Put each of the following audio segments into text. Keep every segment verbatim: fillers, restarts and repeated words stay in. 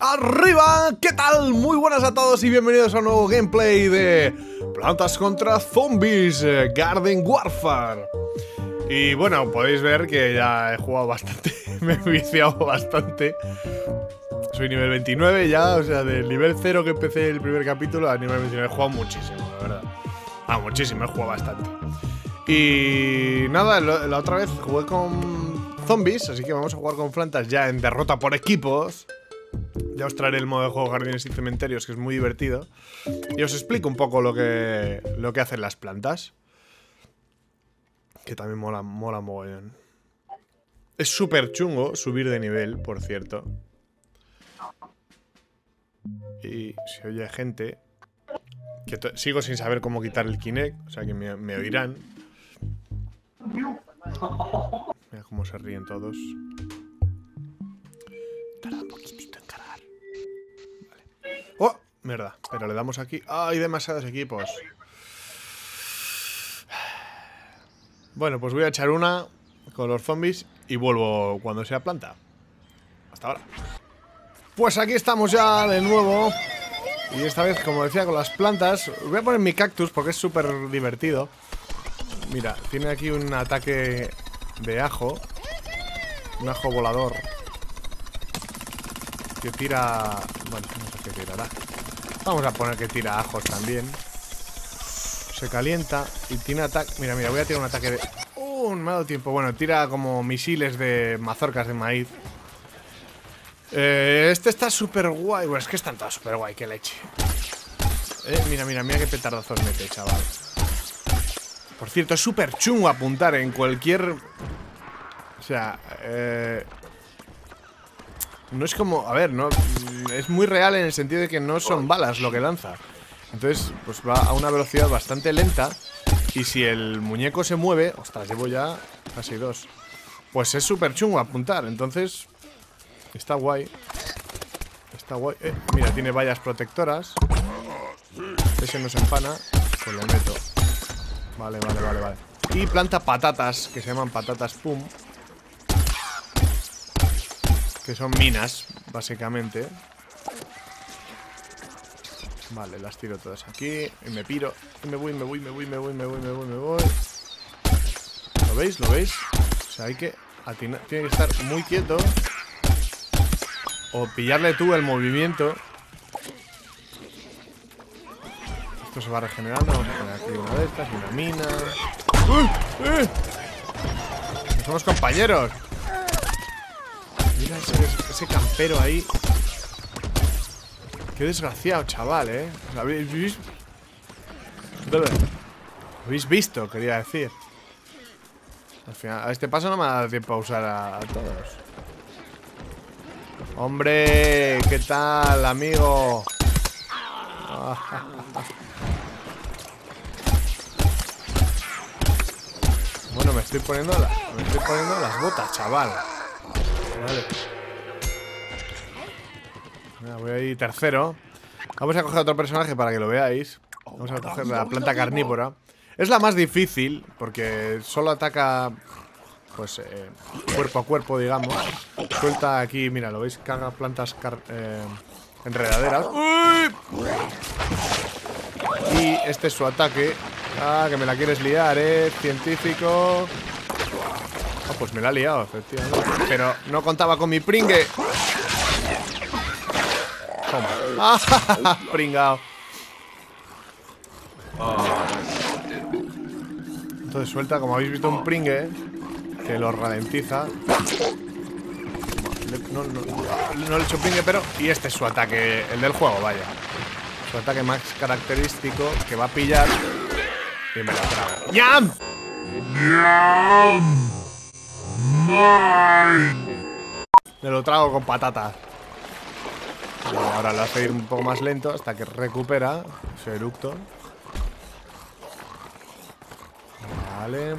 ¡Arriba! ¿Qué tal? Muy buenas a todos y bienvenidos a un nuevo gameplay de Plantas contra Zombies, Garden Warfare. Y bueno, podéis ver que ya he jugado bastante, me he viciado bastante. Soy nivel veintinueve ya, o sea, del nivel cero que empecé el primer capítulo al nivel veintinueve. He jugado muchísimo, la verdad. Ah, muchísimo, he jugado bastante. Y nada, la otra vez jugué con zombies, así que vamos a jugar con plantas ya en derrota por equipos. Ya os traeré el modo de juego Jardines y Cementerios, que es muy divertido. Y os explico un poco lo que, lo que hacen las plantas, que también mola, mola mogollón. Es súper chungo subir de nivel, por cierto. Y si oye gente, que sigo sin saber cómo quitar el Kinect, o sea que me, me oirán. Mira cómo se ríen todos. Tarda un poquitito en cargar. Vale. ¡Oh! Mierda. Pero le damos aquí. ¡Ah! Hay demasiados equipos. Bueno, pues voy a echar una con los zombies y vuelvo cuando sea planta. Hasta ahora. Pues aquí estamos ya de nuevo. Y esta vez, como decía, con las plantas. Voy a poner mi cactus porque es súper divertido. Mira, tiene aquí un ataque de ajo. Un ajo volador. Que tira... Bueno, no sé qué tirará. Vamos a poner que tira ajos también. Se calienta y tiene ataque... Mira, mira, voy a tirar un ataque de... ¡Uh! Me ha dado tiempo. Bueno, tira como misiles de mazorcas de maíz. Eh, este está súper guay. Bueno, es que están todos súper guay. ¡Qué leche! Eh, mira, mira, mira qué petardazos mete, chaval. Por cierto, es súper chungo apuntar en cualquier... O sea... Eh... No es como... A ver, no... Es muy real en el sentido de que no son balas lo que lanza. Entonces, pues va a una velocidad bastante lenta. Y si el muñeco se mueve... Ostras, llevo ya casi dos. Pues es súper chungo apuntar. Entonces... Está guay. Está guay. Eh, mira, tiene vallas protectoras. Ese no se empana. Pues lo meto. Vale, vale, vale, vale. Y planta patatas, que se llaman patatas pum. Que son minas, básicamente. Vale, las tiro todas aquí. Y me piro. Y me voy, me voy, me voy, me voy, me voy, me voy, me voy. ¿Lo veis? ¿Lo veis? O sea, hay que atinar. Tiene que estar muy quieto. O pillarle tú el movimiento. Esto se va regenerando. Vamos a poner aquí una de estas, una mina. ¡Uh! ¡Eh! ¡No somos compañeros! Mira ese, ese campero ahí. Qué desgraciado, chaval, ¿eh? ¿Lo habéis visto? ¿Lo habéis visto? Quería decir. Al final, a este paso no me ha dado tiempo a usar a, a todos. ¡Hombre! ¿Qué tal, amigo? Bueno, me estoy poniendo las, me estoy poniendo las botas, chaval. Vale. Mira, voy a ir tercero. Vamos a coger otro personaje para que lo veáis. Vamos a coger la planta carnívora. Es la más difícil porque solo ataca, pues, eh, cuerpo a cuerpo, digamos. Suelta aquí, mira, lo veis, caga plantas car eh, enredaderas. ¡Uy! Y este es su ataque. Ah, que me la quieres liar, eh, científico. Ah, pues me la ha liado, efectivamente. Pero no contaba con mi pringue. Toma. ¡Ah, pringao! Entonces suelta, como habéis visto, un pringue que lo ralentiza. No, no, no, no le he hecho pringue, pero... Y este es su ataque, el del juego, vaya. Su ataque más característico, que va a pillar. Y me la trago. ¡Yam! ¡Yam! Me lo trago con patata. Bueno, ahora lo hace ir un poco más lento hasta que recupera su eructo. Vale.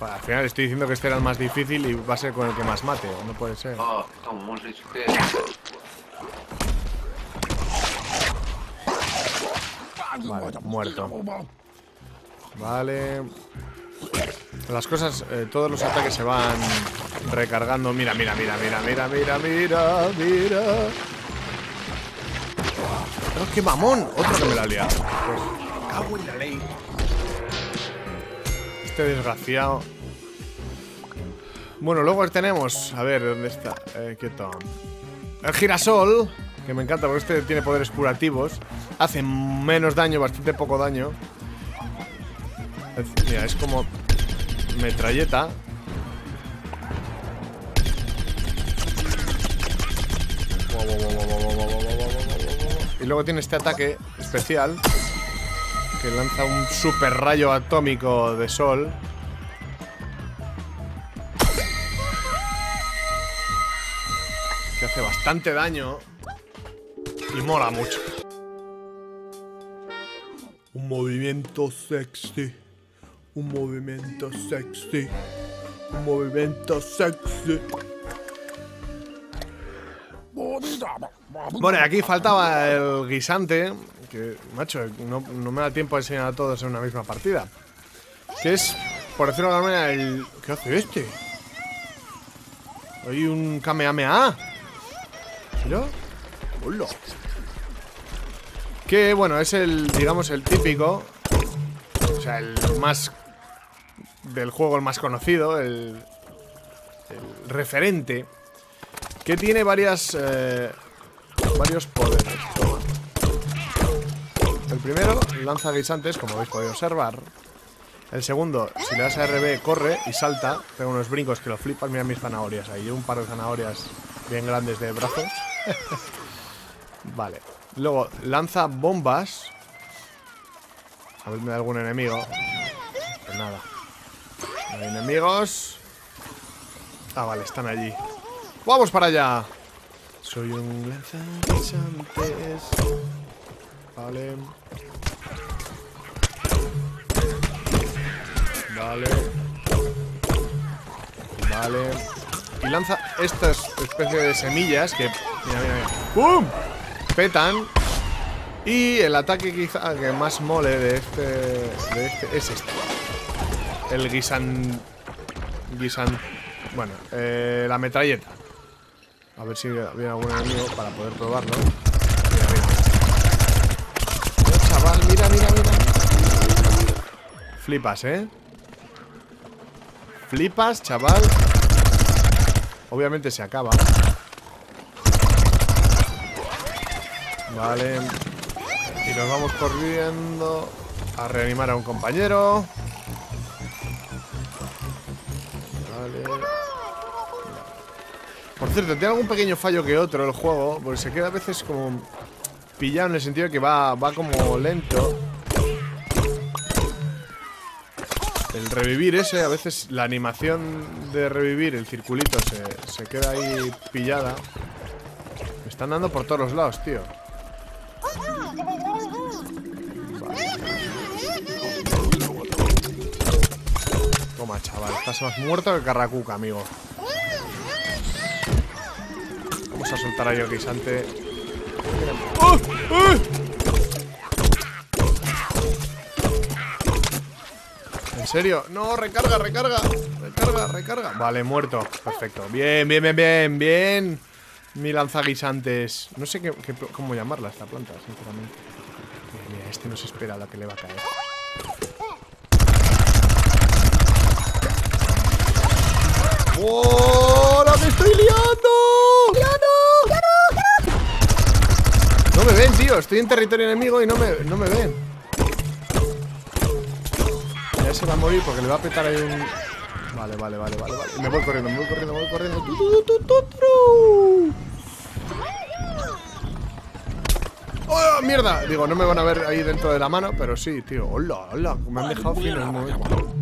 Al final estoy diciendo que este era el más difícil y va a ser con el que más mate. No puede ser. Vale, muerto. Vale. Las cosas, eh, todos los ataques se van recargando. Mira, mira, mira, mira, mira, mira, mira, mira. ¡No, qué mamón! Otro que me la ha liado. Pues, cago en la ley. Este desgraciado. Bueno, luego tenemos... A ver, ¿dónde está? Eh, quieto. El girasol, que me encanta porque este tiene poderes curativos. Hace menos daño, bastante poco daño. Es, mira, es como... metralleta. Y luego tiene este ataque especial que lanza un super rayo atómico de sol. Que hace bastante daño. Y mola mucho. Un movimiento sexy. Un movimiento sexy. Un movimiento sexy. Bueno, aquí faltaba el guisante. Que, macho, no, no me da tiempo a enseñar a todos en una misma partida. Que es, por decirlo de alguna manera, el... ¿Qué hace este? Hay un Kamehameha. ¿Yo? ¡Hola! Que, bueno, es el, digamos, el típico. O sea, el más... del juego, el más conocido. El... el referente. Que tiene varias... Eh, varios poderes. Toma. El primero lanza guisantes, como habéis podido observar. El segundo, si le das a R B, corre y salta. Pega unos brincos que lo flipas. Mira mis zanahorias ahí. Llevo un par de zanahorias bien grandes de brazos. Vale. Luego lanza bombas. A ver si me da algún enemigo. Pues nada. No hay enemigos. Ah, vale, están allí. ¡Vamos para allá! Soy un lanzaguisantes. Vale. Vale. Vale. Y lanza estas especies de semillas que... Mira, mira, mira. ¡Pum! Petan. Y el ataque quizá que más mole de este... De este es este. El guisan... Guisan... Bueno, eh, la metralleta. A ver si viene algún enemigo para poder probarlo. Mira, mira. No, chaval, mira, mira, mira. Flipas, ¿eh? Flipas, chaval. Obviamente se acaba. Vale. Y nos vamos corriendo a reanimar a un compañero. Vale. Por cierto, tiene algún pequeño fallo que otro el juego, porque se queda a veces como pillado en el sentido de que va, va como lento. El revivir ese, a veces la animación de revivir, el circulito, se, se queda ahí pillada. Me están dando por todos los lados, tío. Vale. Toma, chaval, estás más muerto que Carracuca, amigo. Vamos a soltar ahí el guisante. ¡Oh! ¡Oh! ¿En serio? No, recarga, recarga. Recarga, recarga. Vale, muerto. Perfecto. Bien, bien, bien, bien, bien. Mi lanzaguisantes. No sé qué, qué, cómo llamarla esta planta, sinceramente. Mira, mira, este no se espera la que le va a caer. ¡Oh! ¡La me estoy liando! ¡Liando! No me ven, tío. Estoy en territorio enemigo y no me, no me ven. Ya se va a morir porque le va a petar ahí un... Vale, vale, vale, vale, vale. Me voy corriendo, me voy corriendo, me voy corriendo. ¡Oh, mierda! Digo, no me van a ver ahí dentro de la mano, pero sí, tío. ¡Hola, hola! Me han dejado fino en el momento.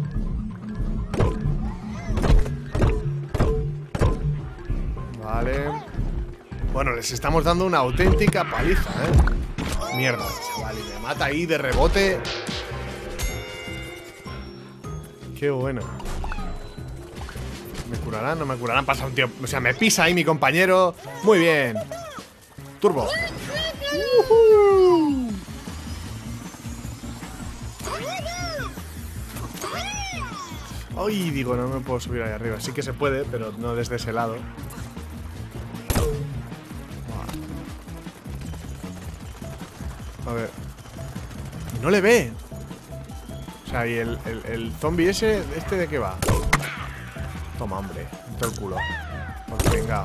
Vale. Bueno, les estamos dando una auténtica paliza, ¿eh? Mierda, chaval, y me mata ahí de rebote. Qué bueno. ¿Me curarán? ¿No me curarán? Pasa un tío... O sea, me pisa ahí mi compañero. Muy bien. Turbo. Uh-huh. Ay, digo, no me puedo subir ahí arriba. Sí que se puede, pero no desde ese lado. A ver. Y no le ve. O sea, y el, el, el zombie ese, ¿este de qué va? Toma, hombre. Entra el culo. Pues venga.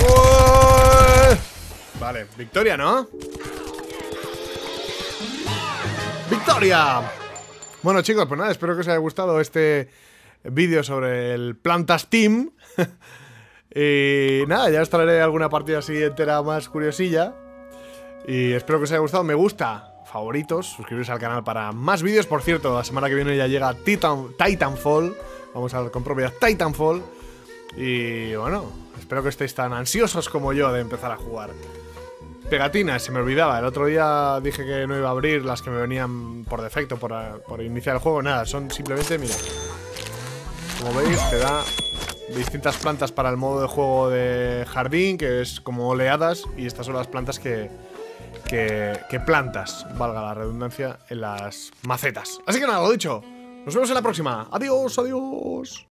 ¡Gol! Vale, victoria, ¿no? ¡Victoria! Bueno, chicos, pues nada, espero que os haya gustado este vídeo sobre el Plantas Team. Y nada, ya os traeré alguna partida así entera más curiosilla. Y espero que os haya gustado. Me gusta, favoritos, suscribiros al canal para más vídeos. Por cierto, la semana que viene ya llega Titan, Titanfall. Vamos a ver con propiedad Titanfall. Y bueno, espero que estéis tan ansiosos como yo de empezar a jugar. Pegatinas, se me olvidaba. El otro día dije que no iba a abrir las que me venían por defecto, por, por iniciar el juego. Nada, son simplemente, mira, como veis, te da distintas plantas para el modo de juego de jardín, que es como oleadas. Y estas son las plantas que, que, que plantas, valga la redundancia, en las macetas. Así que nada, lo dicho, nos vemos en la próxima. Adiós, adiós.